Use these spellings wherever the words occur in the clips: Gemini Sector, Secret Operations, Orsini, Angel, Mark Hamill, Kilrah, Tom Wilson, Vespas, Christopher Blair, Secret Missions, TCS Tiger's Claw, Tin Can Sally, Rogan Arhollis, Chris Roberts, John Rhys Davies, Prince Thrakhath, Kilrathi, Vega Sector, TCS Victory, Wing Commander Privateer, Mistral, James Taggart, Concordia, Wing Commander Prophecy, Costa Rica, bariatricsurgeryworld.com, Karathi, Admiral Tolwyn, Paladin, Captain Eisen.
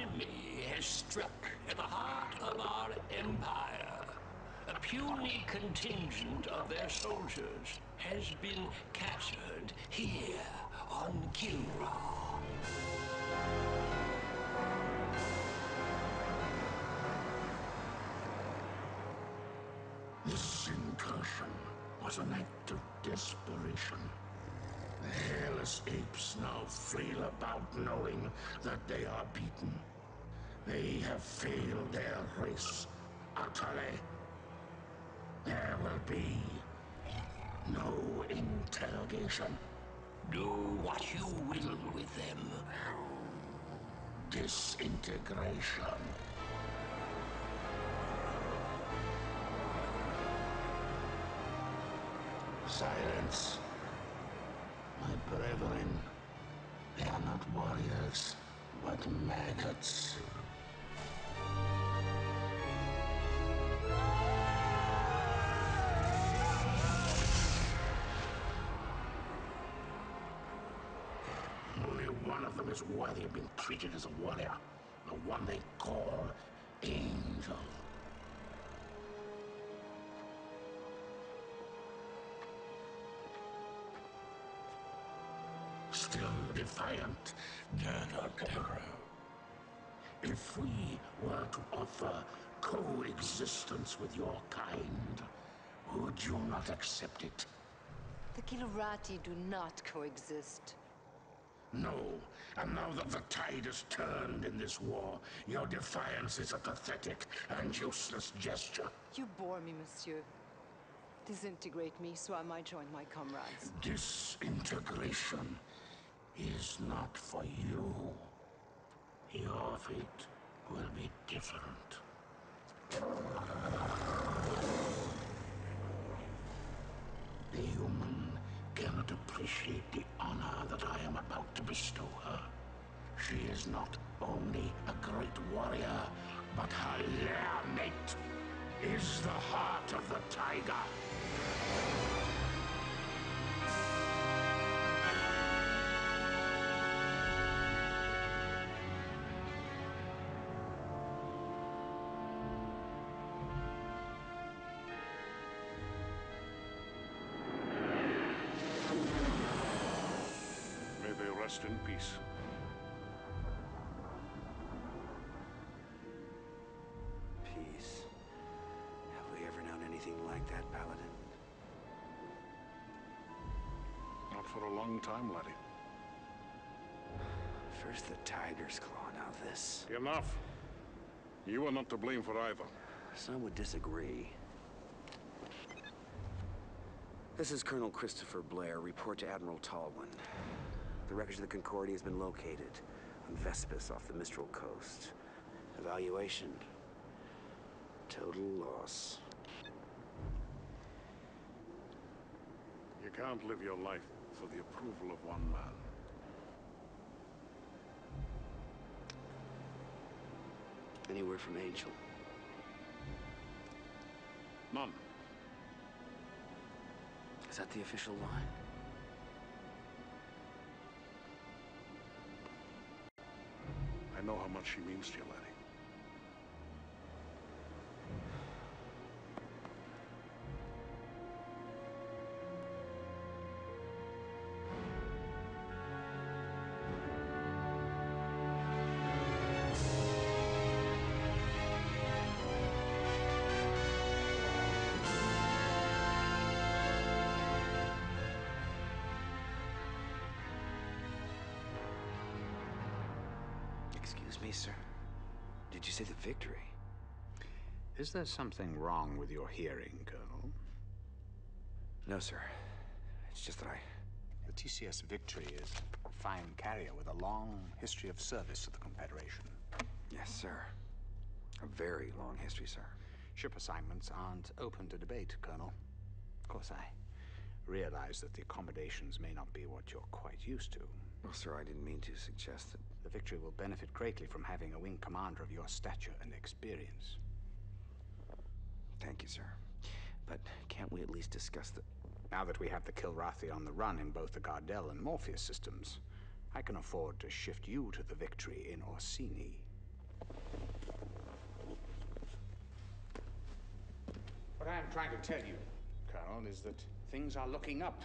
enemy has struck at the heart of our empire. A puny contingent of their soldiers has been captured here on Kilrah. This incursion was an act of desperation. The hairless apes now flail about knowing that they are beaten. They have failed their race utterly. There will be no interrogation. Do what you will with them. Disintegration. Silence. My brethren, they are not warriors, but maggots. Only one of them is worthy of being treated as a warrior, the one they call Angel. Still defiant, Dar Notaro. If we were to offer coexistence with your kind, would you not accept it? The Kilrathi do not coexist. No, and now that the tide has turned in this war, your defiance is a pathetic and useless gesture. You bore me, monsieur. Disintegrate me so I might join my comrades. Disintegration is not for you. Your fate will be different. The human cannot appreciate the honor that I am about to bestow her. She is not only a great warrior, but her lair-mate is the heart of the tiger. Rest in peace. Peace. Have we ever known anything like that, Paladin? Not for a long time, laddie. First the Tiger's Claw, now this. Enough! You are not to blame for either. Some would disagree. This is Colonel Christopher Blair. Report to Admiral Tolwyn. The wreckage of the Concordia has been located on Vespas off the Mistral coast. Evaluation. Total loss. You can't live your life for the approval of one man. Any word from Angel? None. Is that the official line? I know how much she means to you, laddie. Excuse me, sir. Did you say the Victory? Is there something wrong with your hearing, Colonel? No, sir. It's just that The TCS Victory is a fine carrier with a long history of service to the Confederation. Yes, sir. A very long history, sir. Ship assignments aren't open to debate, Colonel. Of course, I realize that the accommodations may not be what you're quite used to. Well, sir, I didn't mean to suggest that. The Victory will benefit greatly from having a wing commander of your stature and experience. Thank you, sir. But can't we at least discuss the... Now that we have the Kilrathi on the run in both the Gardell and Morpheus systems, I can afford to shift you to the Victory in Orsini. What I'm trying to tell you, Colonel, is that things are looking up.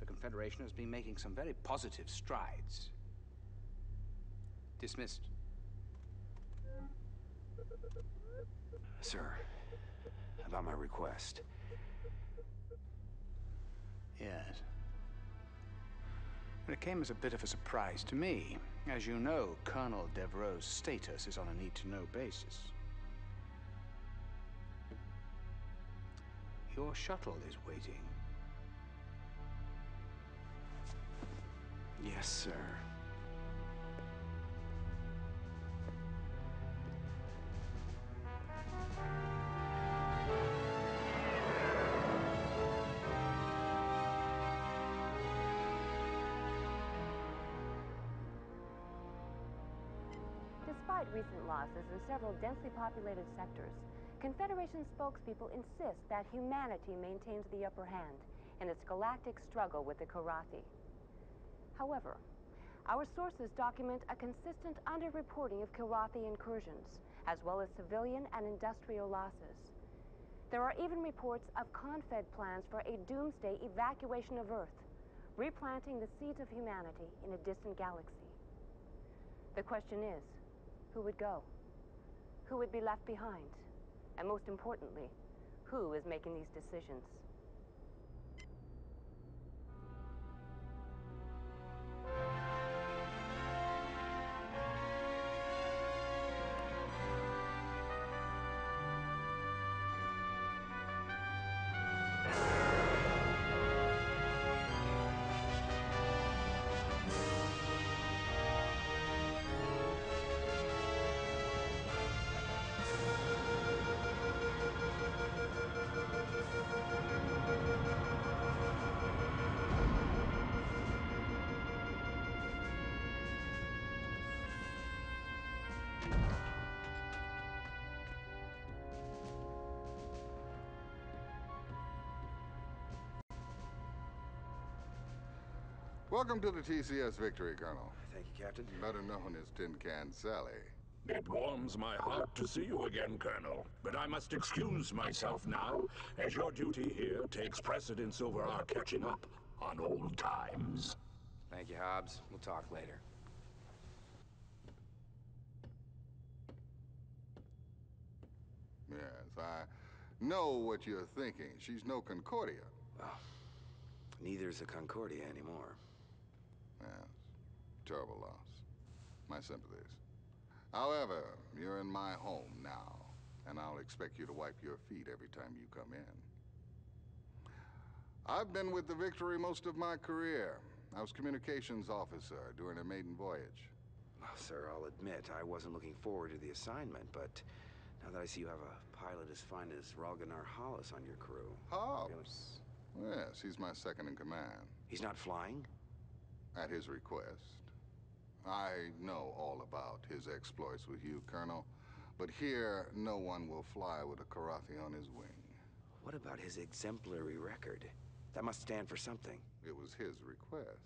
The Confederation has been making some very positive strides. Dismissed. Sir, about my request. Yes. But it came as a bit of a surprise to me. As you know, Colonel Devereaux's status is on a need-to-know basis. Your shuttle is waiting. Yes, sir. Despite recent losses in several densely populated sectors, Confederation spokespeople insist that humanity maintains the upper hand in its galactic struggle with the Karathi. However, our sources document a consistent underreporting of Karathi incursions, as well as civilian and industrial losses. There are even reports of Confed plans for a doomsday evacuation of Earth, replanting the seeds of humanity in a distant galaxy. The question is, who would go? Who would be left behind? And most importantly, who is making these decisions? Welcome to the TCS Victory, Colonel. Thank you, Captain. Better known as Tin Can Sally. It warms my heart to see you again, Colonel. But I must excuse myself now, as your duty here takes precedence over our catching up on old times. Thank you, Hobbs. We'll talk later. Yes, I know what you're thinking. She's no Concordia. Well, neither is a Concordia anymore. Yes. Terrible loss. My sympathies. However, you're in my home now, and I'll expect you to wipe your feet every time you come in. I've been with the Victory most of my career. I was communications officer during a maiden voyage. Well, sir, I'll admit I wasn't looking forward to the assignment, but now that I see you have a pilot as fine as Rogan Arhollis on your crew. Hobbs? Yes, he's my second in command. He's not flying? At his request. I know all about his exploits with you, Colonel, but here no one will fly with a Karathi on his wing. What about his exemplary record? That must stand for something. It was his request.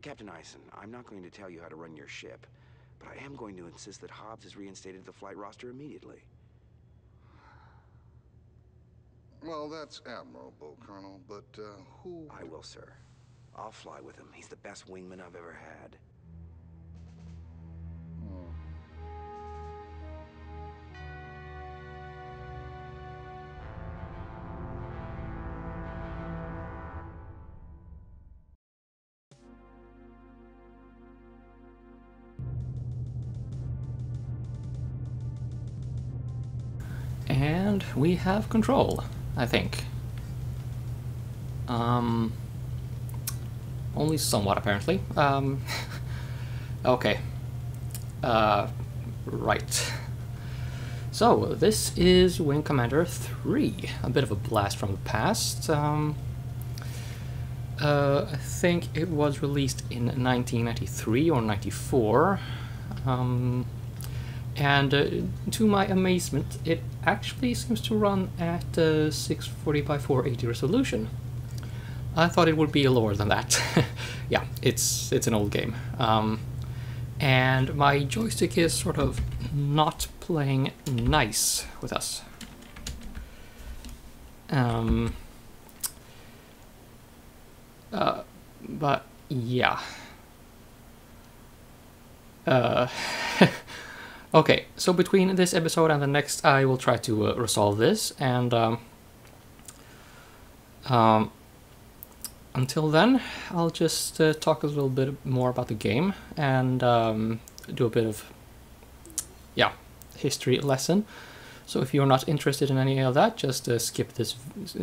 Captain Eisen, I'm not going to tell you how to run your ship, but I am going to insist that Hobbs is reinstated to the flight roster immediately. Well, that's admirable, Colonel, but who... I will, sir. I'll fly with him. He's the best wingman I've ever had. And we have control. I think. Only somewhat, apparently. Okay. Right. So, this is Wing Commander 3. A bit of a blast from the past. I think it was released in 1993 or 94. And to my amazement, it actually seems to run at 640 by 480 resolution. I thought it would be lower than that. Yeah, it's an old game. and my joystick is sort of not playing nice with us. But yeah. Okay, so between this episode and the next, I will try to resolve this, and until then, I'll just talk a little bit more about the game and do a bit of, yeah, history lesson. So if you're not interested in any of that, just skip this.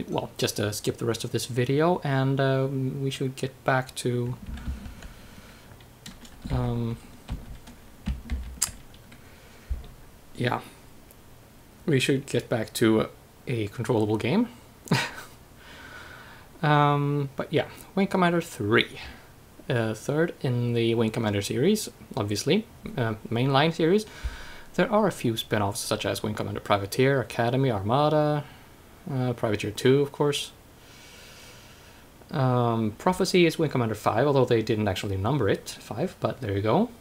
Well, just skip the rest of this video, and we should get back to yeah, we should get back to a controllable game. But yeah, Wing Commander 3, third in the Wing Commander series, obviously, mainline series. There are a few spin-offs, such as Wing Commander Privateer, Academy, Armada, Privateer 2, of course. Prophecy is Wing Commander 5, although they didn't actually number it 5, but there you go.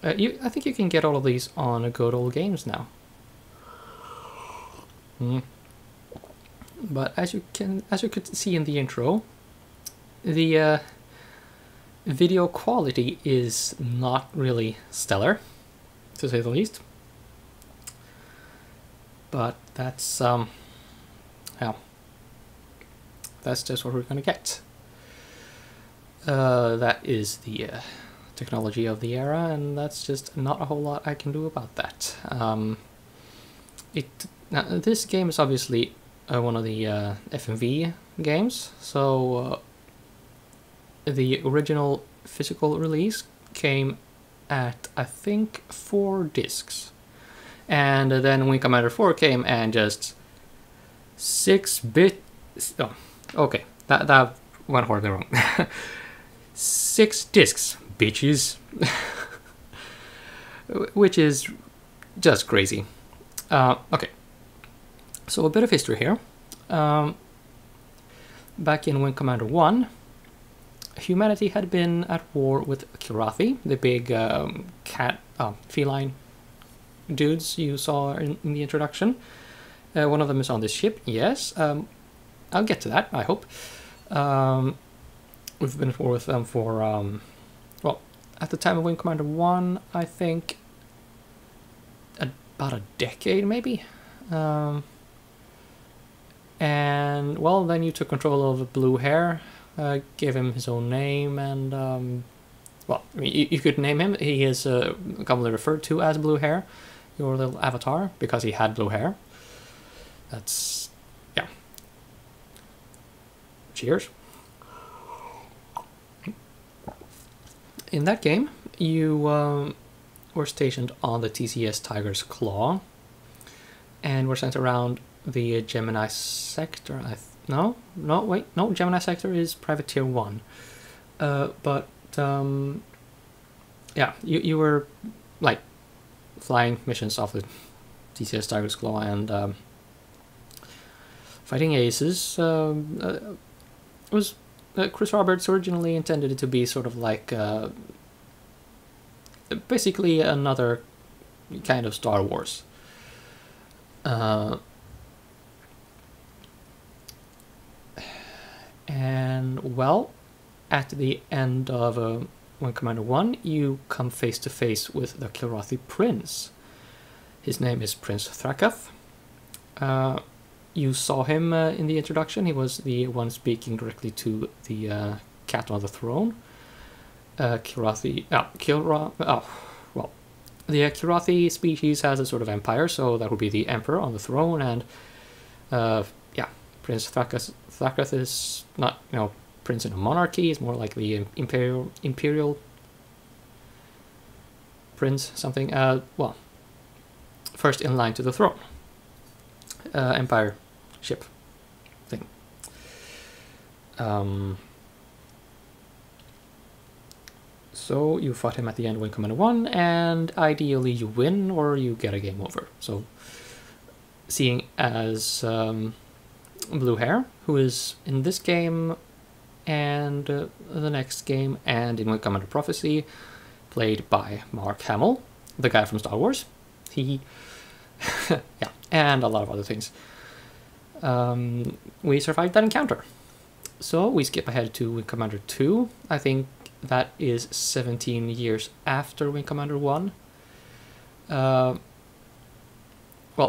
I think you can get all of these on Good Old Games now. But as you could see in the intro, the video quality is not really stellar, to say the least. But that's, yeah, that's just what we're going to get. That is the technology of the era, and that's just not a whole lot I can do about that. Now, this game is obviously one of the FMV games, so the original physical release came at, I think, 4 discs. And then Wing Commander 4 came and just 6-bit... Oh, okay, that went horribly wrong. 6 discs, bitches. Which is just crazy. Okay, so a bit of history here. Back in Wing Commander 1, humanity had been at war with Kilrathi, the big feline dudes you saw in the introduction. One of them is on this ship, yes. I'll get to that, I hope. We've been at war with them for, well, at the time of Wing Commander 1, I think, about a decade, maybe? And, well, then you took control of Blue Hair, gave him his own name, and, well, you could name him. He is commonly referred to as Blue Hair, your little avatar, because he had blue hair. That's, yeah. Cheers. In that game, you were stationed on the TCS Tiger's Claw, and were sent around the Gemini Sector. No, Gemini Sector is Privateer 1. But yeah, you were like flying missions off the TCS Tiger's Claw and fighting aces. It was Chris Roberts originally intended it to be sort of like basically another kind of Star Wars. And well, at the end of Wing Commander 1, you come face to face with the Kilrathi Prince. His name is Prince Thrakhath. You saw him in the introduction. He was the one speaking directly to the cat on the throne. The Kilrathi species has a sort of empire, so that would be the emperor on the throne, and yeah, Prince Thrakhath is not, you know, prince in a monarchy. Is more like the imperial prince something. Well, first in line to the throne, empire ship thing. So you fought him at the end of Wing Commander 1, and ideally you win or you get a game over. So seeing as Blue Hair, who is in this game and the next game, and in Wing Commander Prophecy, played by Mark Hamill, the guy from Star Wars. He, yeah, and a lot of other things. We survived that encounter. So we skip ahead to Wing Commander 2. I think that is 17 years after Wing Commander 1. Well,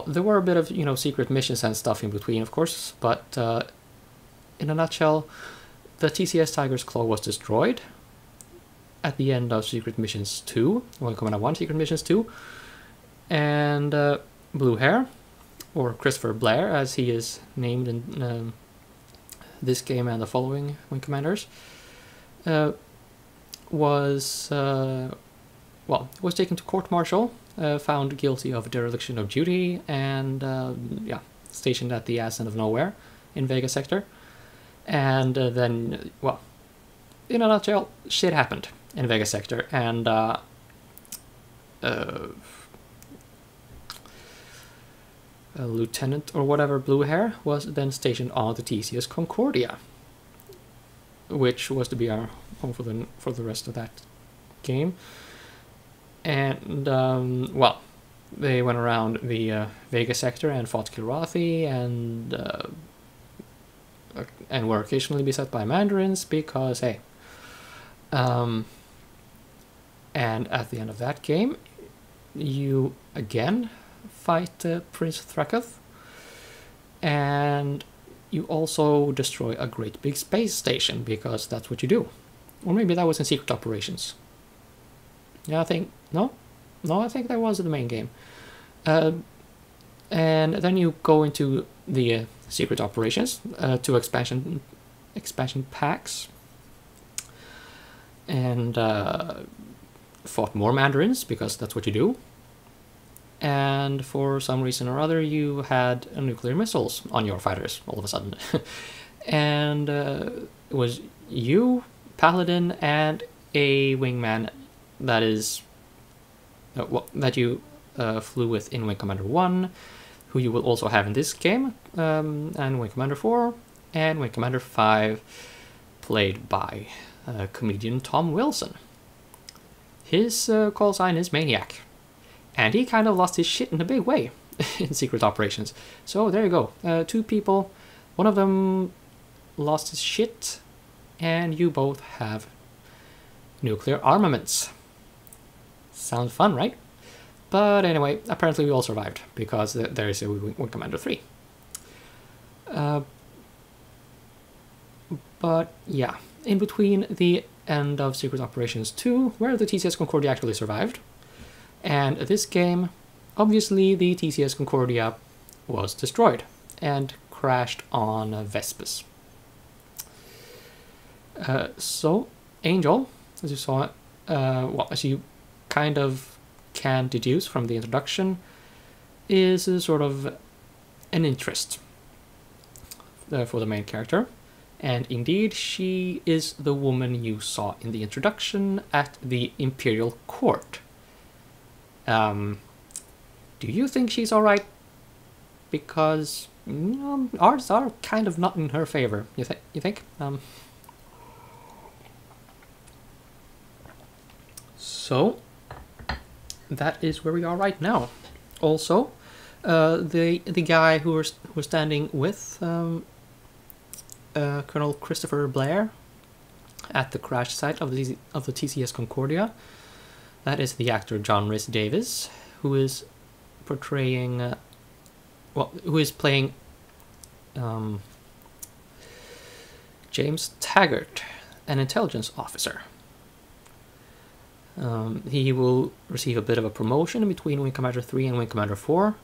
there were a bit of, secret missions and stuff in between, of course, but in a nutshell, the TCS Tiger's Claw was destroyed at the end of Secret Missions 2, Wing Commander 1, Secret Missions 2, and Blue Hair, or Christopher Blair, as he is named in this game and the following Wing Commanders, was taken to court-martial, found guilty of dereliction of duty, and stationed at the Ascent of Nowhere in Vega Sector. And then, well, in a nutshell, shit happened in Vega Sector, and a lieutenant or whatever, Blue Hair, was then stationed on the TCS Concordia, which was to be our home for the rest of that game. And well, they went around the Vega Sector and fought Kilrathi, and were occasionally beset by Mandarins because, hey. And at the end of that game, you again fight Prince Thrakhath, and you also destroy a great big space station, because that's what you do. Or maybe that was in Secret Operations. Yeah, I think... No, I think that was the main game. And then you go into the Secret Operations, to expansion packs, and fought more Mandarins, because that's what you do. And for some reason or other, you had nuclear missiles on your fighters all of a sudden. And it was you, Paladin, and a wingman that is that you flew with in Wing Commander 1, who you will also have in this game, and Wing Commander 4, and Wing Commander 5, played by comedian Tom Wilson. His call sign is Maniac. And he kind of lost his shit in a big way in Secret Operations. So there you go. Two people. One of them lost his shit. And you both have nuclear armaments. Sounds fun, right? But anyway, apparently we all survived, because there is a Wing Commander 3. But yeah, in between the end of Secret Operations 2, where the TCS Concordia actually survived, and this game, obviously the TCS Concordia was destroyed and crashed on Vespas. So Angel, as you saw, well, as you kind of can deduce from the introduction, is a sort of an interest for the main character. And indeed, she is the woman you saw in the introduction at the Imperial Court. Do you think she's alright? Because odds are kind of not in her favor, you think? So, that is where we are right now. Also, the guy who we're standing with, Colonel Christopher Blair, at the crash site of the TCS Concordia, that is the actor John Rhys Davies, who is portraying, who is playing James Taggart, an intelligence officer. He will receive a bit of a promotion between Wing Commander 3 and Wing Commander 4,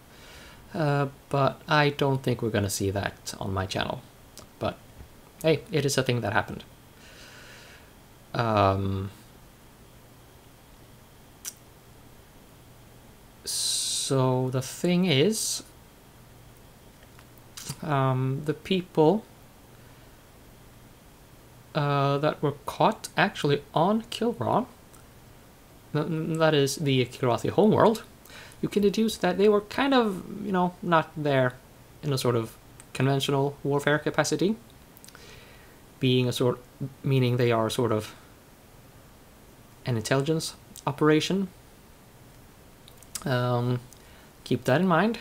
but I don't think we're going to see that on my channel. But hey, it is a thing that happened. So the thing is, the people that were caught actually on Kilrah, that is the Kilrathi homeworld, you can deduce that they were kind of, not there in a sort of conventional warfare capacity, meaning they are sort of an intelligence operation. Keep that in mind.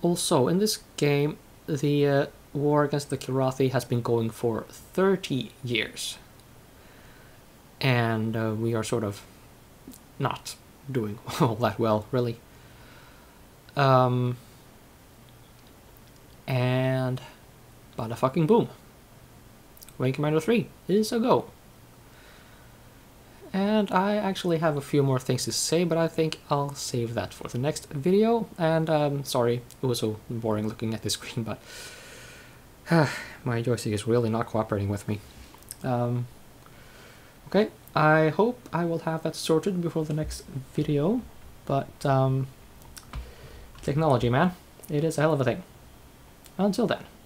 Also, in this game, the war against the Kilrathi has been going for 30 years. And we are sort of not doing all that well, really. And bada fucking boom. Wing Commander 3 is a go. And I actually have a few more things to say, but I think I'll save that for the next video. And sorry, it was so boring looking at the screen, but my joystick is really not cooperating with me. Okay, I hope I will have that sorted before the next video, but technology, man, it is a hell of a thing. Until then.